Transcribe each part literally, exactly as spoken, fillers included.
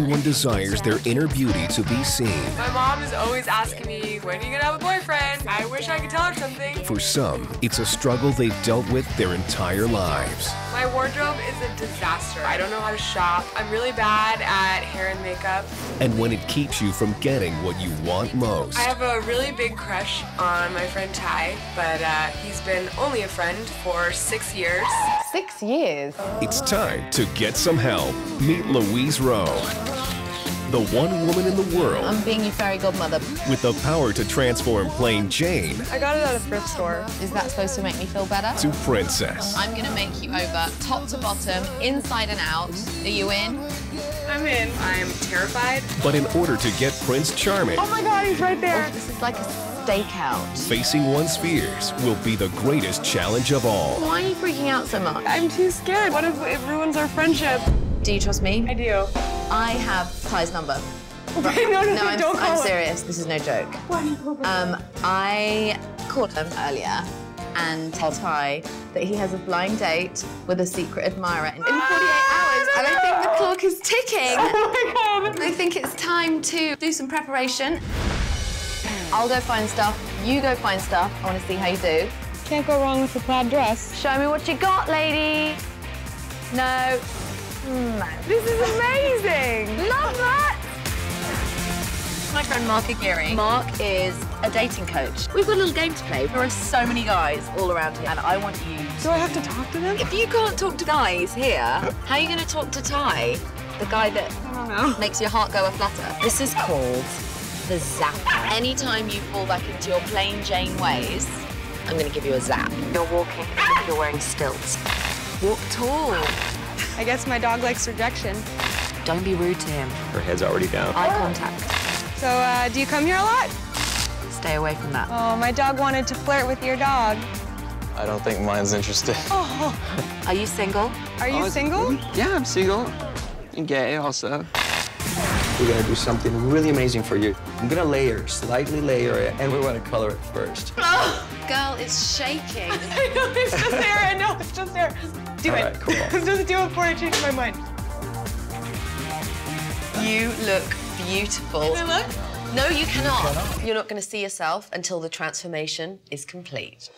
Everyone desires their inner beauty to be seen. My mom is always asking me, when are you gonna have a boyfriend? I wish I could tell her something. For some, it's a struggle they've dealt with their entire lives. My wardrobe is a disaster. I don't know how to shop. I'm really bad at hair and makeup. And when it keeps you from getting what you want most. I have a really big crush on my friend Ty, but uh, he's been only a friend for six years. Six years? It's time to get some help. Meet Louise Rowe, the one woman in the world. I'm being your fairy godmother. With the power to transform Plain Jane. I got it at a thrift store. Is that supposed to make me feel better? To princess. I'm gonna make you over, top to bottom, inside and out. Are you in? I'm in. I'm terrified. But in order to get Prince Charming. Oh my God, he's right there. Oh, this is like a stakeout. Facing one's fears will be the greatest challenge of all. Why are you freaking out so much? I'm too scared. What if it ruins our friendship? Do you trust me? I do. I have Ty's number. no, no, no, no I'm, don't call I'm serious. Him. This is no joke. Um, I called him earlier and told Ty that he has a blind date with a secret admirer in forty-eight hours, I and I think the clock is ticking. Oh my God. I think it's time to do some preparation. I'll go find stuff. You go find stuff. I want to see how you do. Can't go wrong with the plaid dress. Show me what you got, lady. No. No. This is amazing! Love that! My friend Mark Aguirre. Mark is a dating coach. We've got a little game to play. There are so many guys all around here, and I want you to... Do I have to talk to them? If you can't talk to guys here, how are you going to talk to Ty? The guy that I don't know. Makes your heart go a-flutter. This is called the zapper. Anytime you fall back into your Plain Jane ways, I'm going to give you a zap. You're walking, you're wearing stilts. Walk tall. I guess my dog likes rejection. Don't be rude to him. Her head's already down. Eye contact. So, uh, do you come here a lot? Stay away from that. Oh, my dog wanted to flirt with your dog. I don't think mine's interested. Oh. Are you single? Are you oh, single? Yeah, I'm single. I'm gay also. We're gonna do something really amazing for you. I'm gonna layer, slightly layer it, and we wanna color it first. Oh, girl is shaking. I know, it's just there, I know, it's just there. Do All it. Right, cool. Just do it before I change my mind. You look beautiful. Can I look? No, you cannot. You cannot. You're not going to see yourself until the transformation is complete.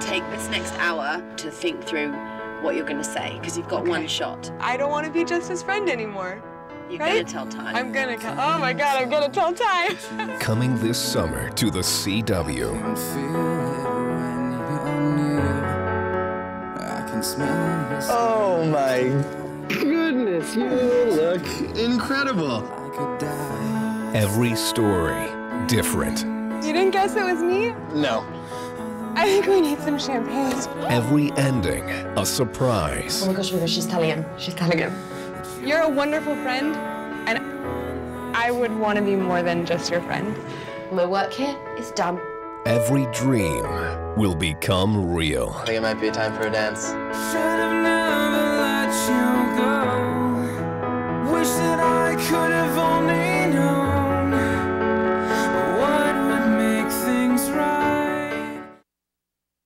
Take this next hour to think through what you're going to say, because you've got okay. one shot. I don't want to be just his friend anymore. You're right? going to tell Ty. I'm going to... Oh, my God, I'm going to tell Ty. Coming this summer to the C W. Oh my goodness, you look incredible. Every story different. You didn't guess it was me? No. I think we need some champagne. Every ending a surprise. Oh my gosh, oh my gosh, she's telling him. She's telling him. You're a wonderful friend, and I would want to be more than just your friend. My work here is done. Every dream will become real. I think it might be time for a dance.